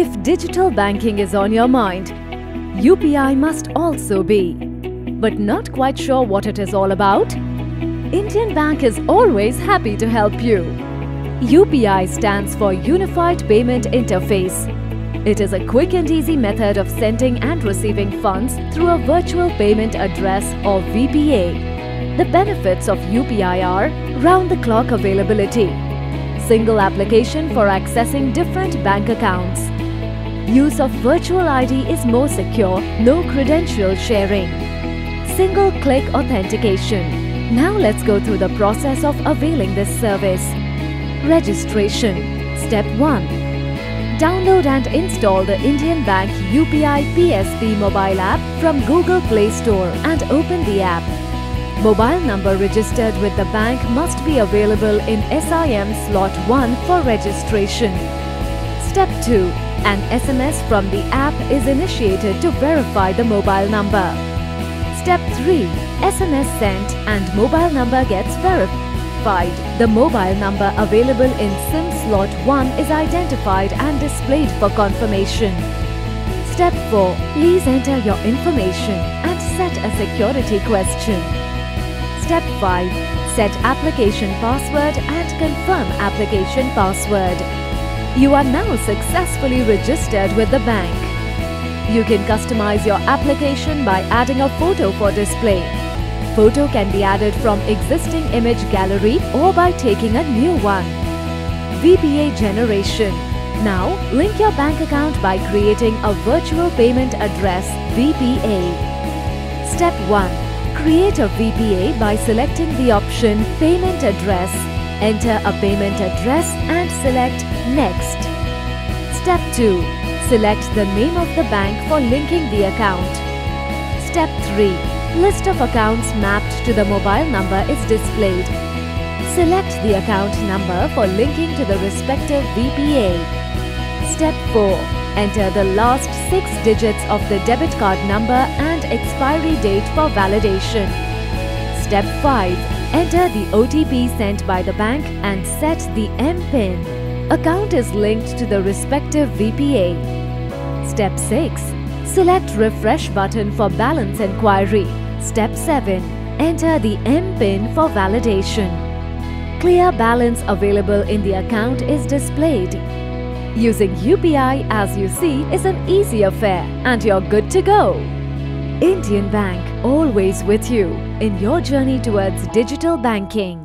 If digital banking is on your mind, UPI must also be. But not quite sure what it is all about? Indian Bank is always happy to help you. UPI stands for Unified Payment Interface. It is a quick and easy method of sending and receiving funds through a virtual payment address or VPA. The benefits of UPI are round-the-clock availability, single application for accessing different bank accounts. Use of virtual ID is more secure, no credential sharing. Single-click authentication. Now let's go through the process of availing this service. Registration. Step 1. Download and install the Indian Bank UPI PSP mobile app from Google Play Store and open the app. Mobile number registered with the bank must be available in SIM slot 1 for registration. Step 2. An SMS from the app is initiated to verify the mobile number. Step 3. SMS sent and mobile number gets verified. The mobile number available in SIM slot 1 is identified and displayed for confirmation. Step 4. Please enter your information and set a security question. Step 5. Set application password and confirm application password. You are now successfully registered with the bank. You can customize your application by adding a photo for display. Photo can be added from existing image gallery or by taking a new one. VPA generation. Now, link your bank account by creating a virtual payment address, VPA. Step 1. Create a VPA by selecting the option Payment Address. Enter a payment address and select Next. Step 2. Select the name of the bank for linking the account. Step 3. List of accounts mapped to the mobile number is displayed. Select the account number for linking to the respective VPA. Step 4. Enter the last 6 digits of the debit card number and expiry date for validation. Step 5. Enter the OTP sent by the bank and set the MPIN. Account is linked to the respective VPA. Step 6. Select Refresh button for balance inquiry. Step 7. Enter the MPIN for validation. Clear balance available in the account is displayed. Using UPI, as you see, is an easy affair and you're good to go. Indian Bank, always with you in your journey towards digital banking.